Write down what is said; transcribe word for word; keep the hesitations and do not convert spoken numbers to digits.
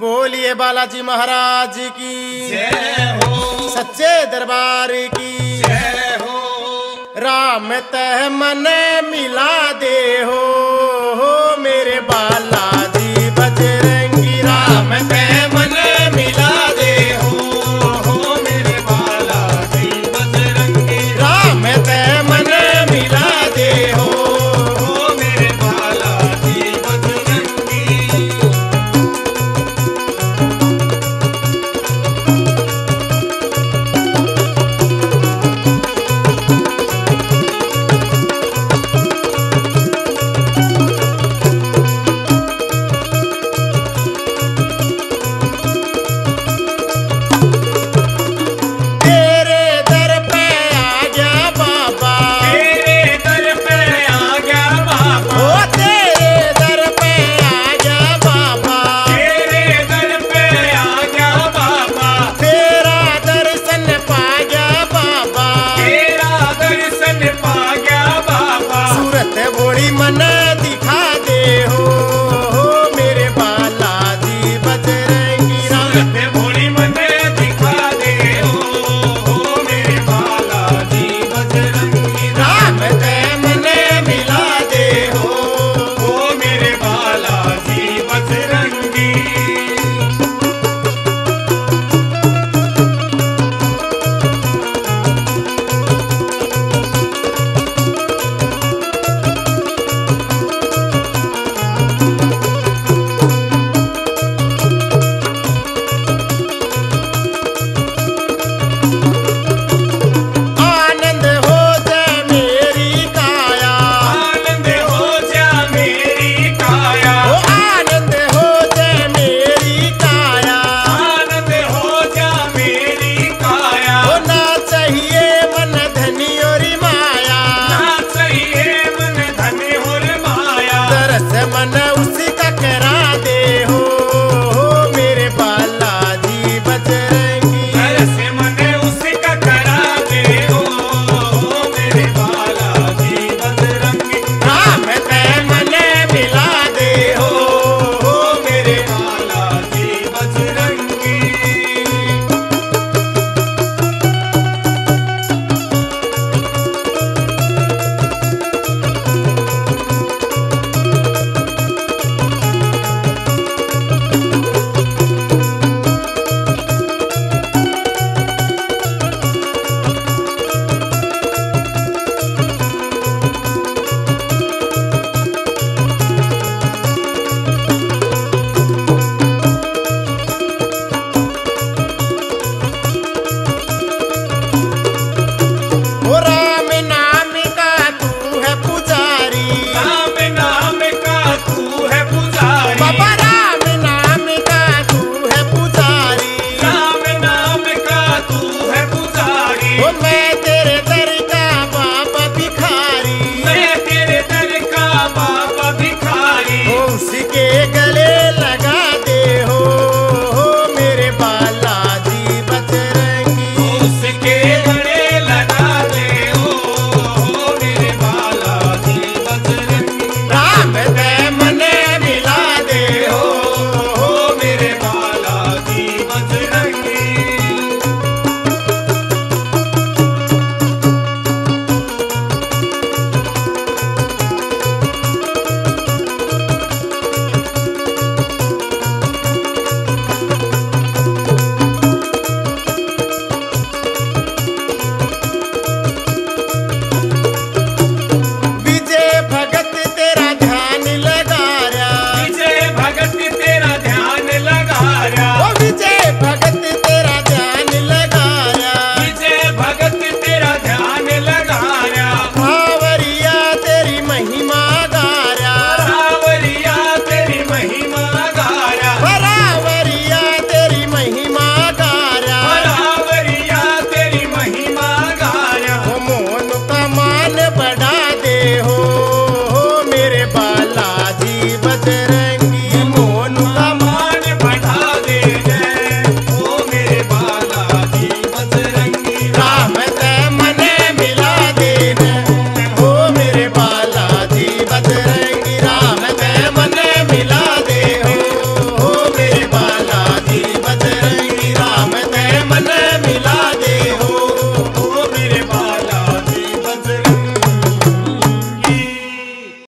बोलिए बालाजी महाराज की जय हो, सच्चे दरबार की जय हो। राम तह मन मिला दे हो।